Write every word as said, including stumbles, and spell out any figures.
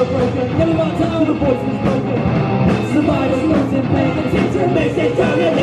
Broken. Never about time the voice was broken. Survivors losing faith. The teacher makes it turn.